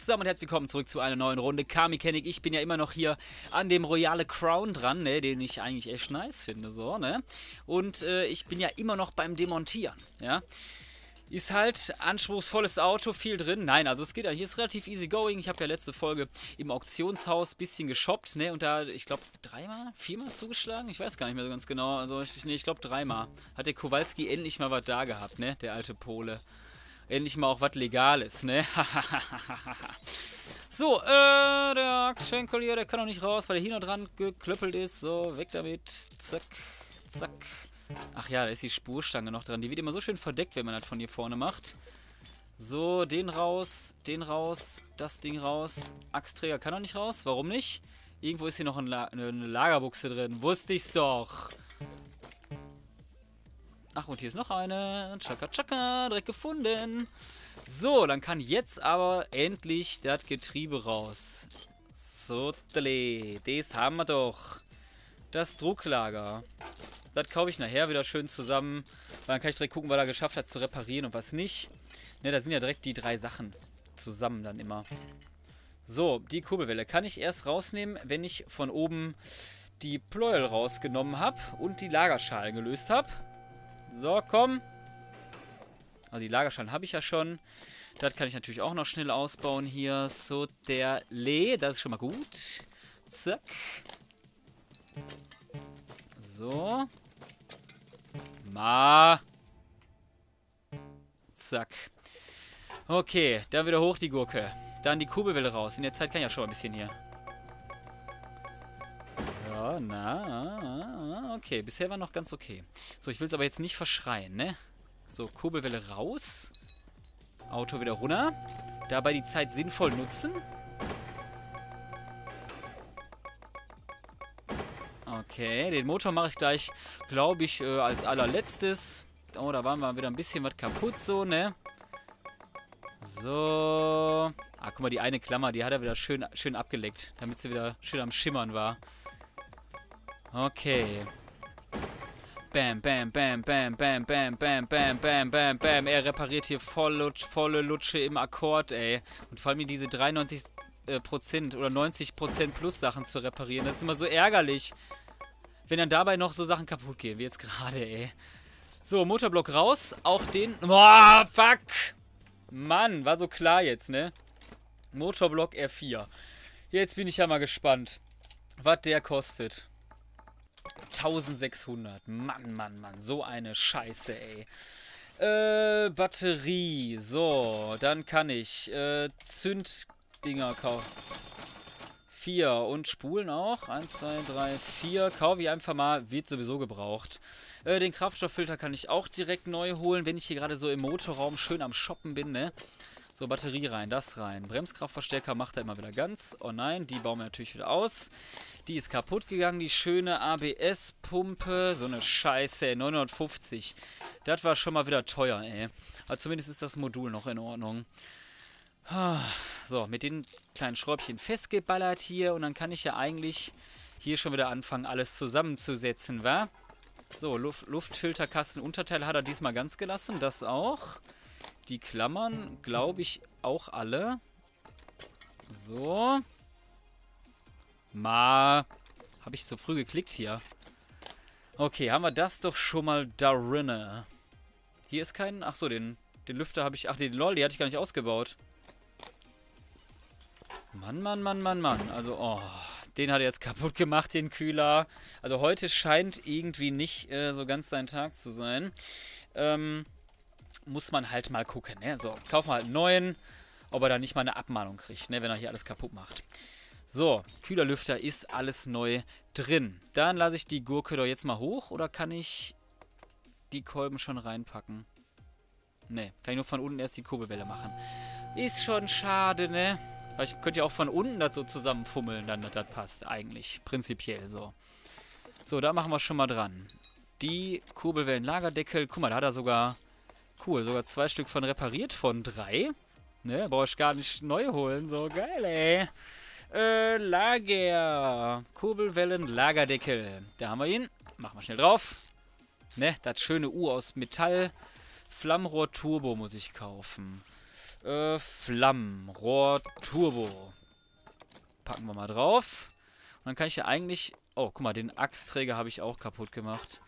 zusammen und herzlich willkommen zurück zu einer neuen Runde Car Mechanic. Ich bin ja immer noch hier an dem Royale Crown dran, ne, den ich eigentlich echt nice finde, so, ne. Und ich bin ja immer noch beim Demontieren, ja. Ist halt anspruchsvolles Auto, viel drin. Nein, also es geht eigentlich, ist relativ easy going. Ich habe ja letzte Folge im Auktionshaus ein bisschen geshoppt, ne, und da, ich glaube, viermal zugeschlagen? Ich weiß gar nicht mehr so ganz genau. Also, ich glaube, dreimal. Hat der Kowalski endlich mal was da gehabt, ne, der alte Pole. Endlich mal auch was Legales, ne? So, der Aktschenkel hier, der kann auch nicht raus, weil er hier noch dran geklöppelt ist. So, weg damit. Zack, zack. Ach ja, da ist die Spurstange noch dran. Die wird immer so schön verdeckt, wenn man das von hier vorne macht. So, den raus, das Ding raus. Axtträger kann auch nicht raus. Warum nicht? Irgendwo ist hier noch eine Lagerbuchse drin. Wusste ich's doch. Ach, und hier ist noch eine. Tschakka, tschakka. Direkt gefunden. So, dann kann jetzt aber endlich das Getriebe raus. So, das haben wir doch. Das Drucklager. Das kaufe ich nachher wieder schön zusammen. Dann kann ich direkt gucken, was er geschafft hat zu reparieren und was nicht. Ne, da sind ja direkt die drei Sachen zusammen dann immer. So, die Kurbelwelle kann ich erst rausnehmen, wenn ich von oben die Pleuel rausgenommen habe und die Lagerschalen gelöst habe. So, komm. Also die Lagerschalen habe ich ja schon. Das kann ich natürlich auch noch schnell ausbauen hier. So, der Lee. Das ist schon mal gut. Zack. So. Ma. Zack. Okay, dann wieder hoch die Gurke. Dann die Kurbelwelle raus. In der Zeit kann ich ja schon ein bisschen hier. Ja, na, okay. Bisher war noch ganz okay. So, ich will es aber jetzt nicht verschreien, ne? So, Kurbelwelle raus. Auto wieder runter. Dabei die Zeit sinnvoll nutzen. Okay, den Motor mache ich gleich, glaube ich, als allerletztes. Oh, da waren wir wieder ein bisschen was kaputt, so, ne? So. Ah, guck mal, die eine Klammer, die hat er wieder schön abgeleckt, damit sie wieder schön am Schimmern war. Okay. Bam, bam, bam, bam, bam, bam, bam, bam, bam, bam, bam. Er repariert hier volle Lutsche im Akkord, ey. Und vor allem diese 93% oder 90% plus Sachen zu reparieren. Das ist immer so ärgerlich, wenn dann dabei noch so Sachen kaputt gehen, wie jetzt gerade, ey. So, Motorblock raus. Auch den... Boah, fuck! Mann, war so klar jetzt, ne? Motorblock R4. Jetzt bin ich ja mal gespannt, was der kostet. 1600. Mann, Mann, Mann. So eine Scheiße, ey. Batterie. So, dann kann ich Zünddinger kaufen. 4 und Spulen auch. 1, 2, 3, 4. Kaufe ich einfach mal. Wird sowieso gebraucht. Den Kraftstofffilter kann ich auch direkt neu holen, wenn ich hier gerade so im Motorraum schön am Shoppen bin, ne? So, Batterie rein, das rein. Bremskraftverstärker macht er immer wieder ganz. Oh nein, die bauen wir natürlich wieder aus. Die ist kaputt gegangen, die schöne ABS-Pumpe. So eine Scheiße, ey. 950. Das war schon mal wieder teuer, ey. Aber zumindest ist das Modul noch in Ordnung. So, mit den kleinen Schräubchen festgeballert hier. Und dann kann ich ja eigentlich hier schon wieder anfangen, alles zusammenzusetzen, wa? So, Luftfilterkastenunterteil hat er diesmal ganz gelassen. Das auch. Die Klammern, glaube ich, auch alle. So. Ma. Habe ich so früh geklickt hier. Okay, haben wir das doch schon mal darinne. Hier ist kein... Ach so, den Lüfter habe ich... Ach, den Lolli hatte ich gar nicht ausgebaut. Mann, Mann, Mann, Mann, Mann. Also, oh... Den hat er jetzt kaputt gemacht, den Kühler. Also heute scheint irgendwie nicht so ganz sein Tag zu sein. Muss man halt mal gucken, ne? So, kaufen wir halt einen neuen, ob er da nicht mal eine Abmahnung kriegt, ne? Wenn er hier alles kaputt macht. So, Kühlerlüfter ist alles neu drin. Dann lasse ich die Gurke doch jetzt mal hoch, oder kann ich die Kolben schon reinpacken? Ne, kann ich nur von unten erst die Kurbelwelle machen. Ist schon schade, ne? Weil ich könnte ja auch von unten das so zusammenfummeln, dann das passt eigentlich, prinzipiell so. So, da machen wir schon mal dran. Die Kurbelwellen-Lagerdeckel, guck mal, da hat er sogar... Cool, sogar 2 Stück von repariert von 3. Ne, brauche ich gar nicht neu holen. So geil, ey. Lager. Kurbelwellen, Lagerdeckel. Da haben wir ihn. Machen wir schnell drauf. Ne, das schöne U aus Metall. Flammrohr Turbo muss ich kaufen. Flammenrohr Turbo. Packen wir mal drauf. Und dann kann ich ja eigentlich... Oh, guck mal, den Axtträger habe ich auch kaputt gemacht.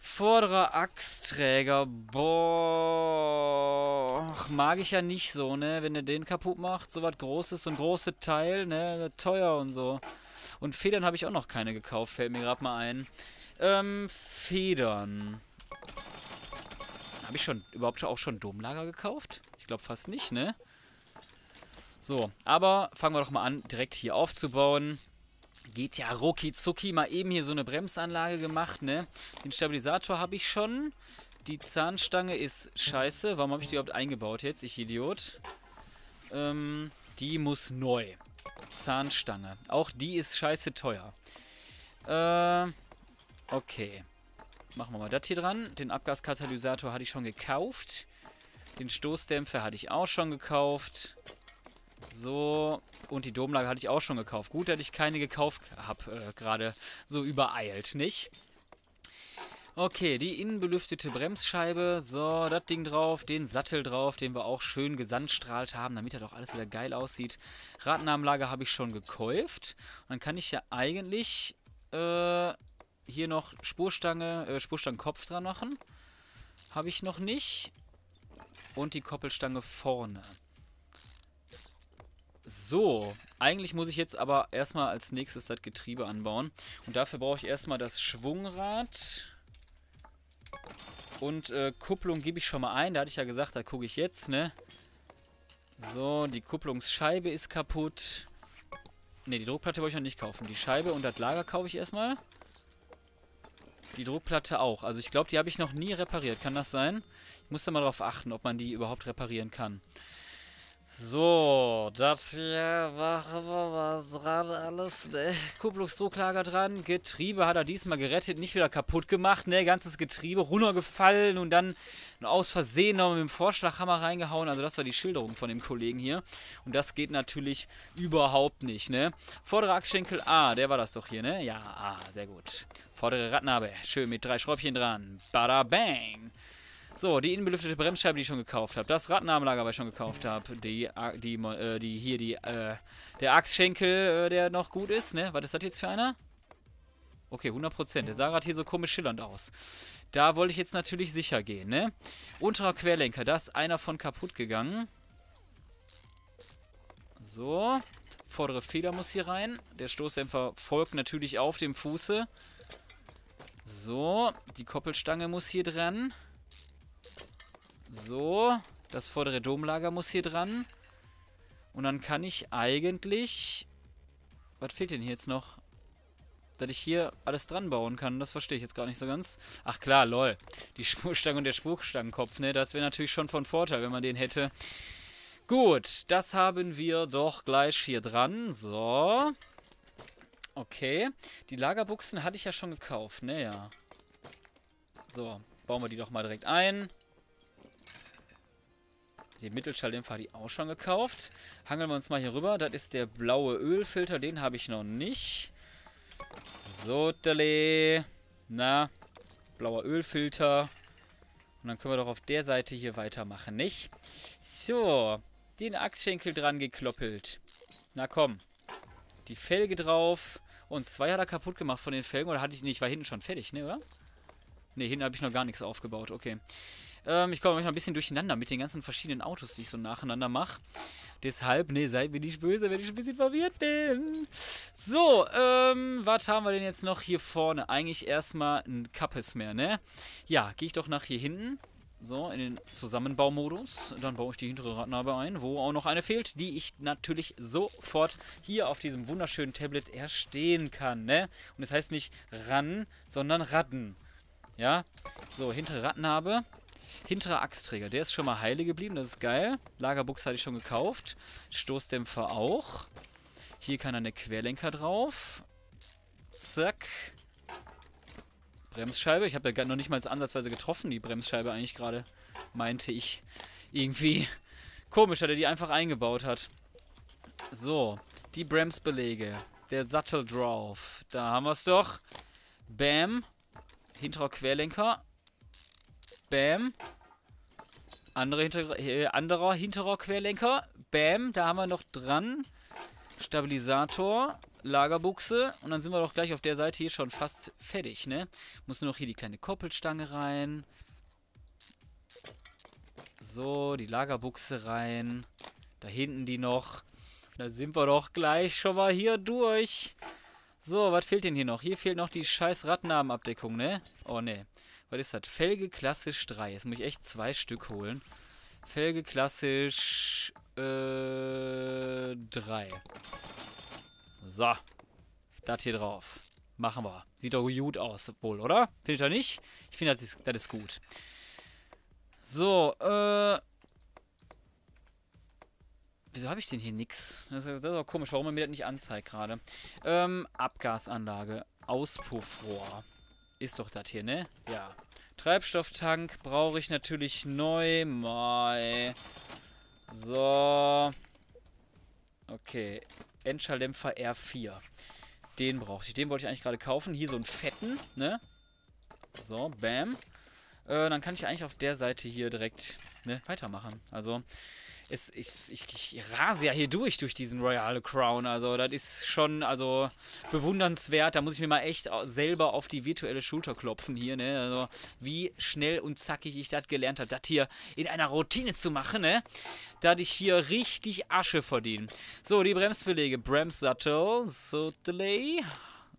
Vorderer Axtträger. Boah. Ach, mag ich ja nicht so, ne? Wenn er den kaputt macht. So was Großes, so ein großes Teil, ne? Teuer und so. Und Federn habe ich auch noch keine gekauft. Fällt mir gerade mal ein. Federn. Habe ich schon überhaupt auch schon Domlager gekauft? Ich glaube fast nicht, ne? So, aber fangen wir doch mal an, direkt hier aufzubauen. Geht ja rucki zucki. Mal eben hier so eine Bremsanlage gemacht, ne? Den Stabilisator habe ich schon. Die Zahnstange ist scheiße. Warum habe ich die überhaupt eingebaut jetzt? Ich Idiot. Die muss neu. Zahnstange. Auch die ist scheiße teuer. Okay. Machen wir mal das hier dran. Den Abgaskatalysator hatte ich schon gekauft. Den Stoßdämpfer hatte ich auch schon gekauft. So. Und die Domlage hatte ich auch schon gekauft. Gut, dass ich keine gekauft habe. Gerade so übereilt, nicht? Okay, die innenbelüftete Bremsscheibe. So, das Ding drauf. Den Sattel drauf, den wir auch schön gesandstrahlt haben, damit das auch alles wieder geil aussieht. Radnahmlager habe ich schon gekauft. Und dann kann ich ja eigentlich... hier noch Spurstange, Spurstangenkopf dran machen. Habe ich noch nicht. Und die Koppelstange vorne. So. Eigentlich muss ich jetzt aber erstmal als nächstes das Getriebe anbauen. Und dafür brauche ich erstmal das Schwungrad. Und Kupplung gebe ich schon mal ein. Da hatte ich ja gesagt, da gucke ich jetzt, ne? So, die Kupplungsscheibe ist kaputt. Ne, die Druckplatte wollte ich noch nicht kaufen. Die Scheibe und das Lager kaufe ich erstmal. Die Druckplatte auch. Also ich glaube, die habe ich noch nie repariert. Kann das sein? Ich muss da mal drauf achten, ob man die überhaupt reparieren kann. So, das hier machen wir mal dran alles. Ne? Kupplungsdrucklager dran. Getriebe hat er diesmal gerettet, nicht wieder kaputt gemacht. Ne, ganzes Getriebe runtergefallen und dann aus Versehen noch mit dem Vorschlaghammer reingehauen. Also das war die Schilderung von dem Kollegen hier. Und das geht natürlich überhaupt nicht, ne? Vorderer Achsschenkel A, der war das doch hier, ne? Ja, A, sehr gut. Vordere Radnabe, schön mit 3 Schräubchen dran. Bada bang! So, die innenbelüftete Bremsscheibe, die ich schon gekauft habe. Das Radnahmlager, was ich schon gekauft habe. Der Achsschenkel, der noch gut ist, ne? Was ist das jetzt für einer? Okay, 100%. Der sah gerade hier so komisch schillernd aus. Da wollte ich jetzt natürlich sicher gehen, ne? Unterer Querlenker, da ist einer von kaputt gegangen. So. Vordere Feder muss hier rein. Der Stoßdämpfer folgt natürlich auf dem Fuße. So. Die Koppelstange muss hier dran. So, das vordere Domlager muss hier dran. Und dann kann ich eigentlich... Was fehlt denn hier jetzt noch? Dass ich hier alles dran bauen kann. Das verstehe ich jetzt gar nicht so ganz. Ach klar, lol. Die Spurstange und der Spurstangenkopf, ne? Das wäre natürlich schon von Vorteil, wenn man den hätte. Gut, das haben wir doch gleich hier dran. So. Okay. Die Lagerbuchsen hatte ich ja schon gekauft, ne? Ja. So, bauen wir die doch mal direkt ein. Den Mittelschalldämpfer habe ich auch schon gekauft. Hangeln wir uns mal hier rüber. Das ist der blaue Ölfilter. Den habe ich noch nicht. So, tele. Na, blauer Ölfilter. Und dann können wir doch auf der Seite hier weitermachen, nicht? So, den Achsschenkel dran gekloppelt. Na komm. Die Felge drauf. Und 2 hat er kaputt gemacht von den Felgen. Oder hatte ich nicht? Ich war hinten schon fertig, ne, oder? Ne, hinten habe ich noch gar nichts aufgebaut. Okay. Ich komme manchmal ein bisschen durcheinander mit den ganzen verschiedenen Autos, die ich so nacheinander mache. Deshalb, ne, seid mir nicht böse, wenn ich ein bisschen verwirrt bin. So, was haben wir denn jetzt noch hier vorne? Eigentlich erstmal ein Kappes mehr, ne? Ja, gehe ich doch nach hier hinten. So, in den Zusammenbaumodus. Dann baue ich die hintere Radnabe ein, wo auch noch eine fehlt, die ich natürlich sofort hier auf diesem wunderschönen Tablet erstehen kann, ne? Und es heißt nicht ran, sondern ratten. Ja? So, hintere Radnabe. Hinterer Achsträger, der ist schon mal heile geblieben, das ist geil. Lagerbuchs hatte ich schon gekauft. Stoßdämpfer auch. Hier kann dann der Querlenker drauf. Zack. Bremsscheibe, ich habe da noch nicht mal ansatzweise getroffen, die Bremsscheibe eigentlich gerade, meinte ich. Irgendwie komisch, dass er die einfach eingebaut hat. So, die Bremsbeläge. Der Sattel drauf. Da haben wir es doch. Bam. Hinterer Querlenker. Bam. Anderer hinterer Querlenker. Bam, da haben wir noch dran. Stabilisator, Lagerbuchse. Und dann sind wir doch gleich auf der Seite hier schon fast fertig, ne? Muss nur noch hier die kleine Koppelstange rein. So, die Lagerbuchse rein. Da hinten die noch. Da sind wir doch gleich schon mal hier durch. So, was fehlt denn hier noch? Hier fehlt noch die scheiß Radnamenabdeckung, ne? Oh, ne. Was ist das? Felge klassisch 3. Jetzt muss ich echt 2 Stück holen. Felge klassisch 3. So. Das hier drauf. Machen wir. Sieht doch gut aus, wohl, oder? Findet ihr nicht? Ich finde, das ist gut. So, wieso habe ich denn hier nichts? Das ist auch komisch, warum er mir das nicht anzeigt gerade. Abgasanlage. Auspuffrohr. Ist doch das hier, ne? Ja. Treibstofftank brauche ich natürlich neu. Mai. So. Okay. Endschalldämpfer R4. Den brauchte ich. Den wollte ich eigentlich gerade kaufen. Hier so einen fetten, ne? So, bam. Dann kann ich eigentlich auf der Seite hier direkt, ne, weitermachen. Also, ich rase ja hier durch diesen Royale Crown. Also, das ist schon, also, bewundernswert. Da muss ich mir mal echt selber auf die virtuelle Schulter klopfen hier, ne. Also, wie schnell und zackig ich das gelernt habe, das hier in einer Routine zu machen, ne. Da ich hier richtig Asche verdiene. So, die Bremsbeläge. Bremssattel. So, Delay.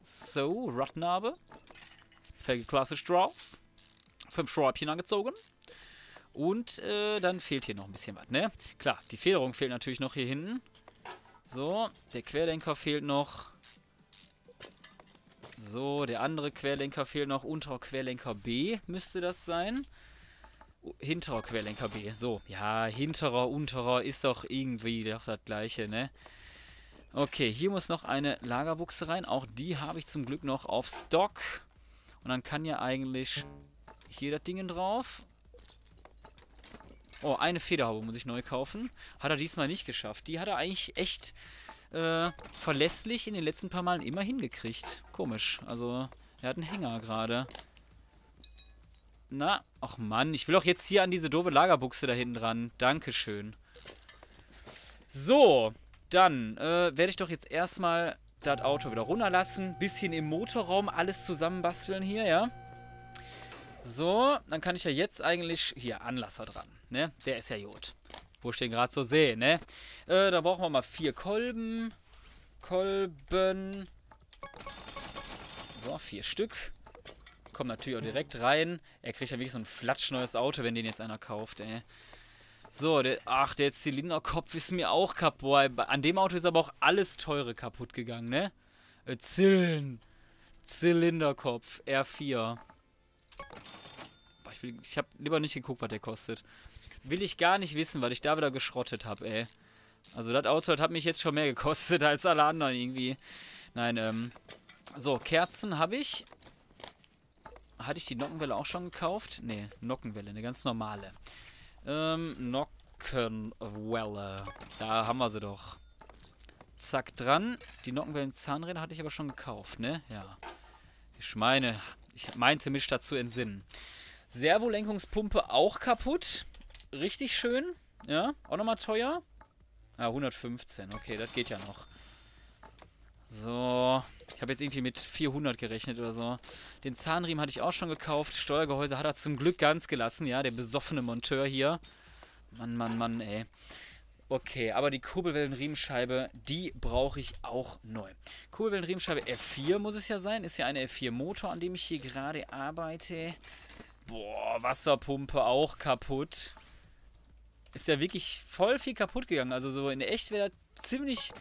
So, Radnabe. Felge klassisch drauf. 5 Schräubchen angezogen. Und dann fehlt hier noch ein bisschen was, ne? Klar, die Federung fehlt natürlich noch hier hinten. So, der Querlenker fehlt noch. So, der andere Querlenker fehlt noch. Unterer Querlenker B müsste das sein. Hinterer Querlenker B, so. Ja, hinterer, unterer ist doch irgendwie doch das gleiche, ne? Okay, hier muss noch eine Lagerbuchse rein. Auch die habe ich zum Glück noch auf Stock. Und dann kann ja eigentlich hier das Ding drauf. Oh, eine Federhaube muss ich neu kaufen. Hat er diesmal nicht geschafft. Die hat er eigentlich echt verlässlich in den letzten paar Malen immer hingekriegt. Komisch. Also, er hat einen Hänger gerade. Na, ach Mann. Ich will auch jetzt hier an diese doofe Lagerbuchse da hinten dran. Dankeschön. So, dann werde ich doch jetzt erstmal das Auto wieder runterlassen. Bisschen im Motorraum alles zusammenbasteln hier, ja. So, dann kann ich ja jetzt eigentlich... Hier, Anlasser dran, ne? Der ist ja gut. Wo ich den gerade so sehe, ne? Da brauchen wir mal 4 Kolben. So, 4 Stück. Kommt natürlich auch direkt rein. Er kriegt ja wirklich so ein flatschneues Auto, wenn den jetzt einer kauft, ey. So, der Zylinderkopf ist mir auch kaputt. An dem Auto ist aber auch alles Teure kaputt gegangen, ne? Zylinderkopf, R4. Ich habe lieber nicht geguckt, was der kostet. Will ich gar nicht wissen, weil ich da wieder geschrottet habe, ey. Also das Auto, das hat mich jetzt schon mehr gekostet als alle anderen irgendwie. Nein, so, Kerzen habe ich. Hatte ich die Nockenwelle auch schon gekauft? Nee, Nockenwelle, eine ganz normale. Nockenwelle. Da haben wir sie doch. Zack, dran. Die Nockenwellen-Zahnräder hatte ich aber schon gekauft, ne? Ja. Ich meine... Ich meinte mich dazu entsinnen. Servolenkungspumpe auch kaputt. Richtig schön. Ja, auch nochmal teuer. Ah, 115. Okay, das geht ja noch. So. Ich habe jetzt irgendwie mit 400 gerechnet oder so. Den Zahnriemen hatte ich auch schon gekauft. Steuergehäuse hat er zum Glück ganz gelassen. Ja, der besoffene Monteur hier. Mann, Mann, Mann, ey. Okay, aber die Kurbelwellenriemenscheibe, die brauche ich auch neu. Kurbelwellenriemenscheibe F4 muss es ja sein. Ist ja eine F4-Motor, an dem ich hier gerade arbeite. Boah, Wasserpumpe auch kaputt. Ist ja wirklich voll viel kaputt gegangen. Also so in echt wäre das ziemlich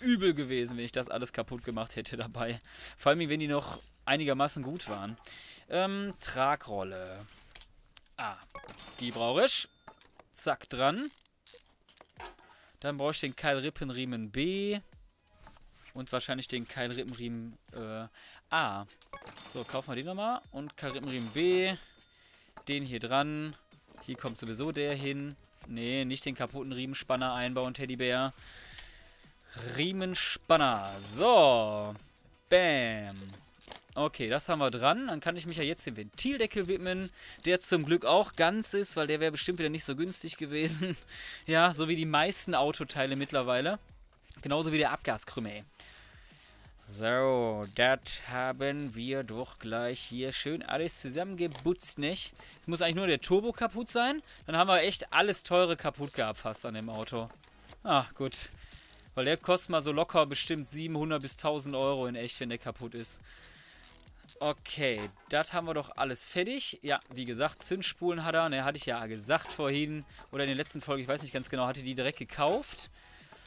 übel gewesen, wenn ich das alles kaputt gemacht hätte dabei. Vor allem, wenn die noch einigermaßen gut waren. Tragrolle. Ah, die brauche ich. Zack, dran. Dann brauche ich den Keilrippenriemen B und wahrscheinlich den Keilrippenriemen A. So, kaufen wir den nochmal. Und Keilrippenriemen B, den hier dran. Hier kommt sowieso der hin. Nee, nicht den kaputten Riemenspanner einbauen, Teddybär. Riemenspanner. So, bam. Okay, das haben wir dran. Dann kann ich mich ja jetzt dem Ventildeckel widmen, der zum Glück auch ganz ist, weil der wäre bestimmt wieder nicht so günstig gewesen. Ja, so wie die meisten Autoteile mittlerweile. Genauso wie der Abgaskrümmer, ey. So, das haben wir doch gleich hier schön alles zusammengebutzt, nicht? Es muss eigentlich nur der Turbo kaputt sein. Dann haben wir echt alles teure kaputt gehabt fast an dem Auto. Ah, gut. Weil der kostet mal so locker bestimmt 700 bis 1000 Euro in echt, wenn der kaputt ist. Okay, das haben wir doch alles fertig. Ja, wie gesagt, Zündspulen hat er. Ne, hatte ich ja gesagt vorhin. Oder in der letzten Folge, ich weiß nicht ganz genau, hatte die direkt gekauft.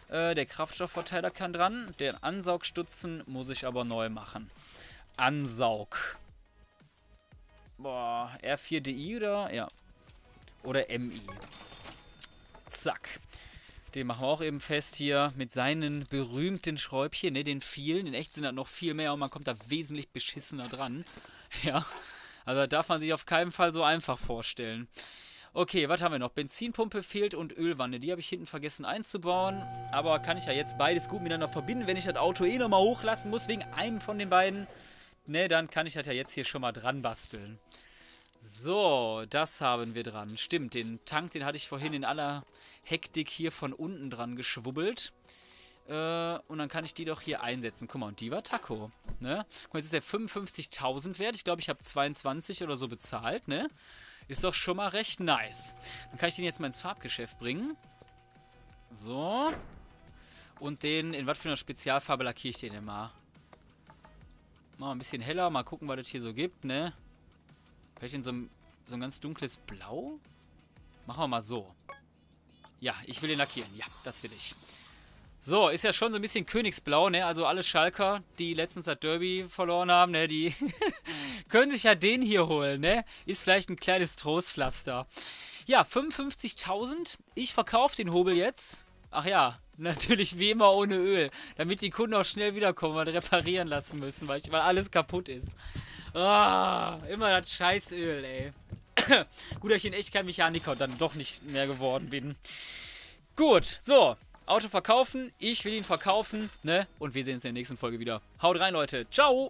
Der Kraftstoffverteiler kann dran. Den Ansaugstutzen muss ich aber neu machen. Ansaug. Boah, R4DI oder? Ja. Oder MI. Zack. Den machen wir auch eben fest hier mit seinen berühmten Schräubchen, ne, den vielen. In echt sind da noch viel mehr und man kommt da wesentlich beschissener dran. Ja, also da darf man sich auf keinen Fall so einfach vorstellen. Okay, was haben wir noch? Benzinpumpe fehlt und Ölwanne. Die habe ich hinten vergessen einzubauen. Aber kann ich ja jetzt beides gut miteinander verbinden, wenn ich das Auto eh nochmal hochlassen muss, wegen einem von den beiden. Ne, dann kann ich das ja jetzt hier schon mal dran basteln. So, das haben wir dran. Stimmt, den Tank, den hatte ich vorhin in aller Hektik hier von unten dran geschwubbelt. Und dann kann ich die doch hier einsetzen. Guck mal, und die war Taco. Ne? Guck mal, jetzt ist der 55.000 wert. Ich glaube, ich habe 22 oder so bezahlt. Ne? Ist doch schon mal recht nice. Dann kann ich den jetzt mal ins Farbgeschäft bringen. So. Und den, in was für einer Spezialfarbe lackiere ich den denn mal? Mal ein bisschen heller, mal gucken, was das hier so gibt, ne? Vielleicht in so ein ganz dunkles Blau? Machen wir mal so. Ja, ich will den lackieren. Ja, das will ich. So, ist ja schon so ein bisschen Königsblau, ne? Also alle Schalker, die letztens das Derby verloren haben, ne? Die können sich ja den hier holen, ne? Ist vielleicht ein kleines Trostpflaster. Ja, 55.000. Ich verkaufe den Hobel jetzt. Ach ja, natürlich wie immer ohne Öl. Damit die Kunden auch schnell wiederkommen und reparieren lassen müssen, weil alles kaputt ist. Ah, immer das Scheißöl, ey. Gut, dass ich in echt kein Mechaniker und dann doch nicht mehr geworden bin. Gut, so. Auto verkaufen. Ich will ihn verkaufen, ne? Und wir sehen uns in der nächsten Folge wieder. Haut rein, Leute. Ciao.